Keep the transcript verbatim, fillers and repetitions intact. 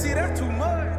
See, that's too much.